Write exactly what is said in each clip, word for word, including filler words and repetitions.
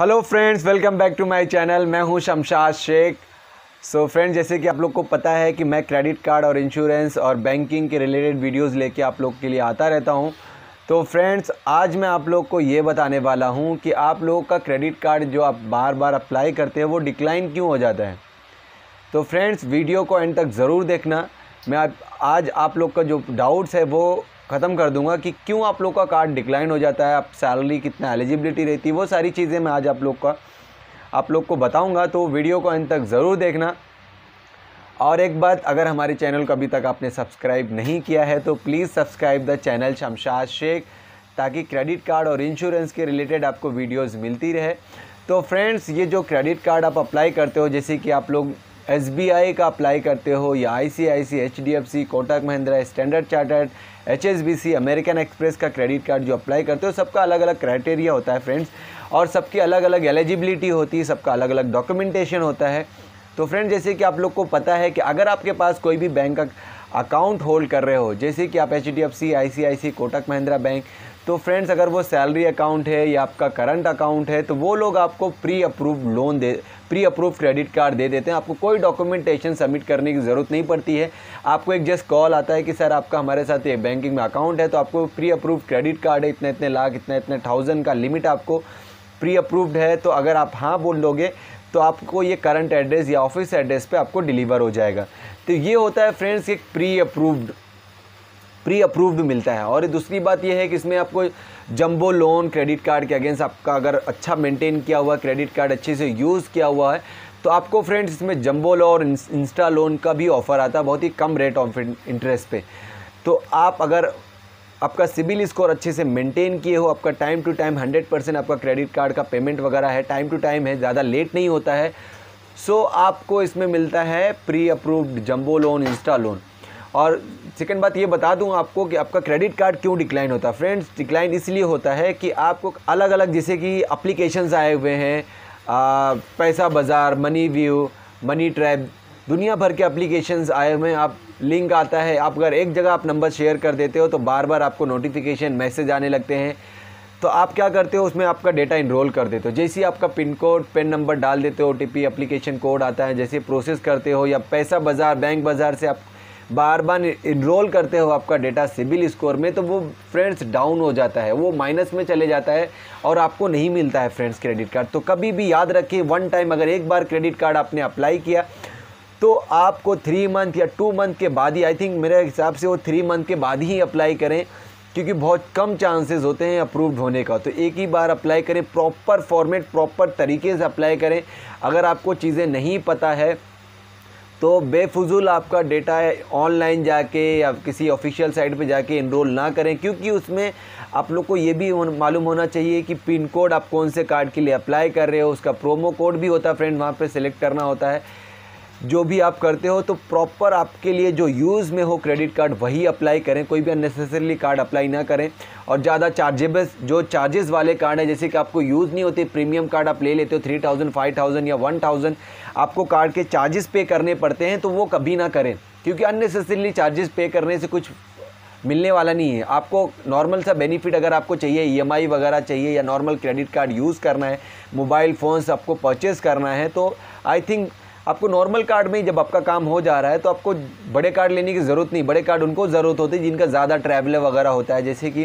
Hello friends, welcome back to my channel. मैं हूं Shamshad Sheikh. So friends, जैसे कि आप लोग को पता है कि मैं क्रेडिट कार्ड और इंश्योरेंस और बैंकिंग के रिलेटेड वीडियोस लेके आप लोग के लिए आता रहता हूं। तो फ्रेंड्स, आज मैं आप लोग को ये बताने वाला हूं कि आप लोगों का क्रेडिट कार्ड जो आप बार बार अप्लाई करते हैं वो डिक्लाइन क्यों हो जाता है। तो फ्रेंड्स, वीडियो को एंड तक ज़रूर देखना। मैं आज आप लोग का जो डाउट्स है वो ख़त्म कर दूंगा कि क्यों आप लोग का कार्ड डिक्लाइन हो जाता है, आप सैलरी कितना एलिजिबिलिटी रहती है, वो सारी चीज़ें मैं आज आप लोग का आप लोग को बताऊंगा। तो वीडियो को अंत तक ज़रूर देखना। और एक बात, अगर हमारे चैनल को अभी तक आपने सब्सक्राइब नहीं किया है तो please subscribe the channel Shamshad Shaikh, ताकि क्रेडिट कार्ड और इंश्योरेंस के रिलेटेड आपको वीडियोज़ मिलती रहे। तो फ्रेंड्स, ये जो क्रेडिट कार्ड आप अप्लाई करते हो, जैसे कि आप लोग एस बी आई का अप्लाई करते हो या I C I C I, H D F C, Kotak Mahindra, Standard Chartered, H S B C, American Express का क्रेडिट कार्ड जो अप्लाई करते हो, सबका अलग अलग क्राइटेरिया होता है फ्रेंड्स, और सबकी अलग अलग एलिजिबिलिटी होती है, सबका अलग अलग डॉक्यूमेंटेशन होता है। तो फ्रेंड्स, जैसे कि आप लोग को पता है कि अगर आपके पास कोई भी बैंक का अकाउंट होल्ड कर रहे हो, जैसे कि आप H D F C, I C I C, Kotak Mahindra bank, तो फ्रेंड्स अगर वो सैलरी अकाउंट है या आपका करंट अकाउंट है तो वो लोग आपको प्री अप्रूव लोन दे प्री अप्रूव क्रेडिट कार्ड दे देते हैं। आपको कोई डॉक्यूमेंटेशन सबमिट करने की ज़रूरत नहीं पड़ती है। आपको एक जस्ट कॉल आता है कि सर आपका हमारे साथ ये बैंकिंग में अकाउंट है, तो आपको प्री अप्रूव क्रेडिट कार्ड है, इतने इतने लाख इतने इतने थाउजेंड का लिमिट आपको प्री अप्रूव्ड है, तो अगर आप हाँ बोल दोगे तो आपको ये करंट एड्रेस या ऑफिस एड्रेस पे आपको डिलीवर हो जाएगा। तो ये होता है फ्रेंड्स एक प्री अप्रूव्ड प्री अप्रूव्ड मिलता है। और दूसरी बात ये है कि इसमें आपको जंबो लोन क्रेडिट कार्ड के अगेंस्ट आपका अगर अच्छा मेंटेन किया हुआ क्रेडिट कार्ड, अच्छे से यूज़ किया हुआ है, तो आपको फ्रेंड्स इसमें जंबो लोन और इंस्टा लोन का भी ऑफ़र आता है, बहुत ही कम रेट ऑफ इंटरेस्ट पे। तो आप अगर आपका सिबिल स्कोर अच्छे से मेंटेन किए हो, आपका time to time hundred percent आपका क्रेडिट कार्ड का पेमेंट वगैरह है, टाइम टू टाइम है, ज़्यादा लेट नहीं होता है, सो आपको इसमें मिलता है pre approved jumbo loan, insta loan. और सेकंड बात ये बता दूं आपको कि आपका क्रेडिट कार्ड क्यों डिक्लाइन होता है। फ्रेंड्स, डिक्लाइन इसलिए होता है कि आपको अलग अलग, जैसे कि एप्लीकेशंस आए हुए हैं, आ, पैसा बाज़ार, मनी व्यू, मनी ट्रैप, दुनिया भर के एप्लीकेशंस आए हुए हैं। आप लिंक आता है, आप अगर एक जगह आप नंबर शेयर कर देते हो तो बार बार आपको नोटिफिकेशन मैसेज आने लगते हैं। तो आप क्या करते हो, उसमें आपका डेटा इनरोल कर देते हो। जैसे ही आपका पिन कोड, पिन नंबर डाल देते हो, O T P, application code आता है, जैसे प्रोसेस करते हो, या पैसा बाज़ार, बैंक बाज़ार से आप बार बार इनरोल करते हो आपका डेटा सिबिल स्कोर में, तो वो फ्रेंड्स डाउन हो जाता है, वो माइनस में चले जाता है और आपको नहीं मिलता है फ्रेंड्स क्रेडिट कार्ड। तो कभी भी याद रखिए, वन टाइम अगर एक बार क्रेडिट कार्ड आपने अप्लाई किया तो आपको थ्री मंथ या टू मंथ के बाद ही, आई थिंक मेरे हिसाब से वो थ्री मंथ के बाद ही अप्लाई करें, क्योंकि बहुत कम चांसेस होते हैं अप्रूव्ड होने का। तो एक ही बार अप्लाई करें, प्रॉपर फॉर्मेट, प्रॉपर तरीके से अप्लाई करें। अगर आपको चीज़ें नहीं पता है तो बेफजूल आपका डेटा ऑनलाइन जाके या किसी ऑफिशियल साइट पे जाके इनरोल ना करें, क्योंकि उसमें आप लोग को ये भी मालूम होना चाहिए कि पिन कोड आप कौन से कार्ड के लिए अप्लाई कर रहे हो, उसका प्रोमो कोड भी होता है फ्रेंड, वहाँ पे सिलेक्ट करना होता है। जो भी आप करते हो तो प्रॉपर आपके लिए जो यूज़ में हो क्रेडिट कार्ड वही अप्लाई करें, कोई भी अननेसेसरीली कार्ड अप्लाई ना करें। और ज़्यादा चार्जेबस जो चार्जेस वाले कार्ड है, जैसे कि आपको यूज़ नहीं होते, प्रीमियम कार्ड आप ले लेते हो, थ्री थाउजेंड फाइव थाउजेंड या वन थाउजेंड आपको कार्ड के चार्जेस पे करने पड़ते हैं, तो वो कभी ना करें, क्योंकि अननेसेसरीली चार्जेस पे करने से कुछ मिलने वाला नहीं है। आपको नॉर्मल सा बेनिफिट अगर आपको चाहिए, ई एम आई वगैरह चाहिए, या नॉर्मल क्रेडिट कार्ड यूज़ करना है, मोबाइल फ़ोन्स आपको परचेज़ करना है, तो आई थिंक आपको नॉर्मल कार्ड में ही जब आपका काम हो जा रहा है तो आपको बड़े कार्ड लेने की ज़रूरत नहीं। बड़े कार्ड उनको ज़रूरत होती है जिनका ज़्यादा ट्रैवल वगैरह होता है, जैसे कि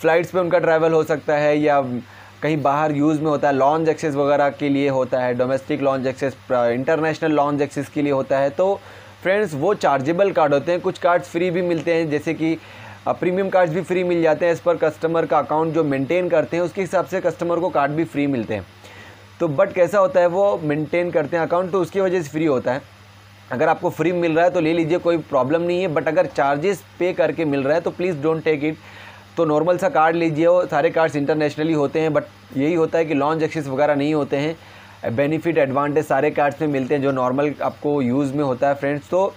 फ़्लाइट्स पे उनका ट्रैवल हो सकता है, या कहीं बाहर यूज़ में होता है, लॉन्ज एक्सेस वगैरह के लिए होता है, domestic lounge access, international lounge access के लिए होता है। तो फ्रेंड्स वो चार्जेबल कार्ड होते हैं। कुछ कार्ड्स फ्री भी मिलते हैं, जैसे कि प्रीमियम कार्ड्स भी फ्री मिल जाते हैं, इस पर कस्टमर का अकाउंट जो मेनटेन करते हैं उसके हिसाब से कस्टमर को कार्ड भी फ्री मिलते हैं। तो बट कैसा होता है, वो मेंटेन करते हैं अकाउंट, तो उसकी वजह से फ्री होता है। अगर आपको फ्री मिल रहा है तो ले लीजिए, कोई प्रॉब्लम नहीं है, बट अगर चार्जेस पे करके मिल रहा है तो प्लीज़ डोंट टेक इट। तो नॉर्मल सा कार्ड लीजिए, वो सारे कार्ड्स इंटरनेशनली होते हैं, बट यही होता है कि लॉन्च एक्सेस वगैरह नहीं होते हैं। बेनिफिट एडवांटेज सारे कार्ड्स में मिलते हैं जो नॉर्मल आपको यूज़ में होता है फ्रेंड्स। तो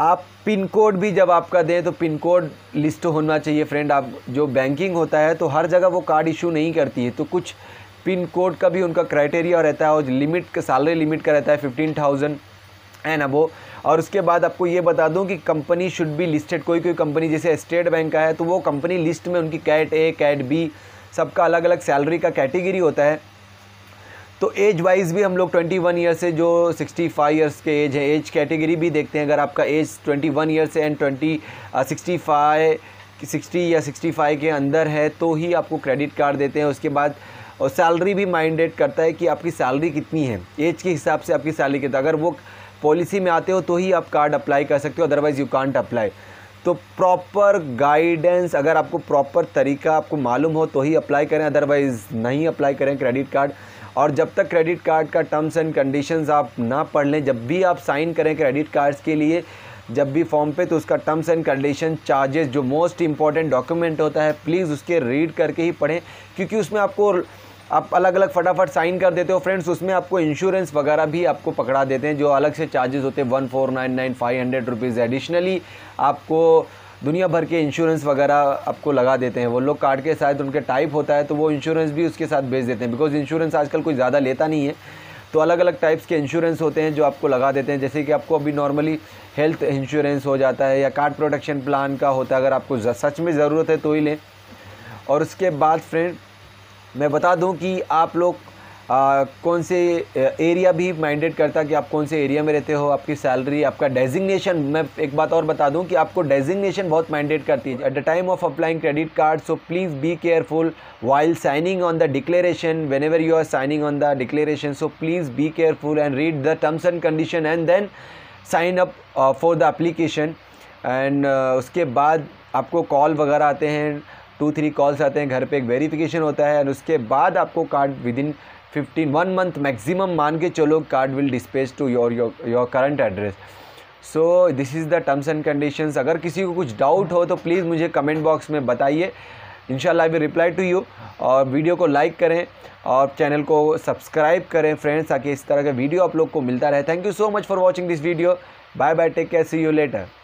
आप पिन कोड भी जब आपका दें तो पिन कोड लिस्ट होना चाहिए फ्रेंड। आप जो बैंकिंग होता है तो हर जगह वो कार्ड इशू नहीं करती है, तो कुछ पिन कोड का भी उनका क्राइटेरिया रहता है, और लिमिट का सैलरी लिमिट का रहता है फिफ्टीन थाउजेंड एंड अबो। और उसके बाद आपको ये बता दूं कि कंपनी शुड बी लिस्टेड। कोई कोई कंपनी जैसे स्टेट बैंक का है तो वो कंपनी लिस्ट में उनकी कैट ए, कैट बी, सबका अलग अलग सैलरी का कैटेगरी होता है। तो एज वाइज भी हम लोग इक्कीस ईयर से जो पैंसठ इयर्स के एज है, एज कैटेगरी भी देखते हैं। अगर आपका एज इक्कीस ईयर से and twenty sixty five sixty या पैंसठ के अंदर है तो ही आपको क्रेडिट कार्ड देते हैं। उसके बाद और सैलरी भी माइंडेड करता है कि आपकी सैलरी कितनी है, एज के हिसाब से आपकी सैलरी कितना। अगर वो पॉलिसी में आते हो तो ही आप कार्ड अप्लाई कर सकते हो, अदरवाइज़ यू कांट अप्लाई। तो प्रॉपर गाइडेंस, अगर आपको प्रॉपर तरीका आपको मालूम हो तो ही अप्लाई करें, अदरवाइज़ नहीं अप्लाई करें क्रेडिट कार्ड। और जब तक क्रेडिट कार्ड का टर्म्स एंड कंडीशंस आप ना पढ़ लें, जब भी आप साइन करें क्रेडिट कार्ड्स के लिए, जब भी फॉर्म पे, तो उसका टर्म्स एंड कंडीशन, चार्जेस, जो मोस्ट इंपॉर्टेंट डॉक्यूमेंट होता है, प्लीज़ उसके रीड करके ही पढ़ें। क्योंकि उसमें आपको आप अलग अलग फटाफट साइन कर देते हो फ्रेंड्स, उसमें आपको इंश्योरेंस वगैरह भी आपको पकड़ा देते हैं, जो अलग से चार्जेस होते हैं one four nine nine, five hundred rupees additionally आपको दुनिया भर के इंश्योरेंस वगैरह आपको लगा देते हैं वो लोग कार्ड के साथ। उनके टाइप होता है तो वो इंश्योरेंस भी उसके साथ भेज देते हैं, बिकॉज इंश्योरेंस आजकल कोई ज़्यादा लेता नहीं है। तो अलग अलग टाइप्स के इंश्योरेंस होते हैं जो आपको लगा देते हैं, जैसे कि आपको अभी नॉर्मली हेल्थ इंश्योरेंस हो जाता है या कार्ड प्रोटेक्शन प्लान का होता है, अगर आपको सच में ज़रूरत है तो ही लें। और उसके बाद फ्रेंड मैं बता दूं कि आप लोग आ, कौन से एरिया भी माइंडेड करता कि आप कौन से एरिया में रहते हो, आपकी सैलरी, आपका डेजिग्नेशन। मैं एक बात और बता दूं कि आपको डेजिग्नेशन बहुत माइंडेड करती है at the time of applying credit card. So please be careful while signing on the declaration, whenever you are signing on the declaration, so please be careful and read the terms and condition and then sign up for the application. And उसके बाद आपको call वगैरह आते हैं, to three calls आते हैं, घर पे एक वेरिफिकेशन होता है, और उसके बाद आपको card within fifteen one month maximum मान के चलो card will dispatch to your your current address. So this is the terms and conditions. अगर किसी को कुछ डाउट हो तो प्लीज़ मुझे कमेंट बॉक्स में बताइए, इंशाल्लाह I will reply to you. और वीडियो को लाइक करें और चैनल को सब्सक्राइब करें फ्रेंड्स, ताकि इस तरह का वीडियो आप लोग को मिलता रहे। Thank you so much for watching this video. Bye bye, take care, see you letter.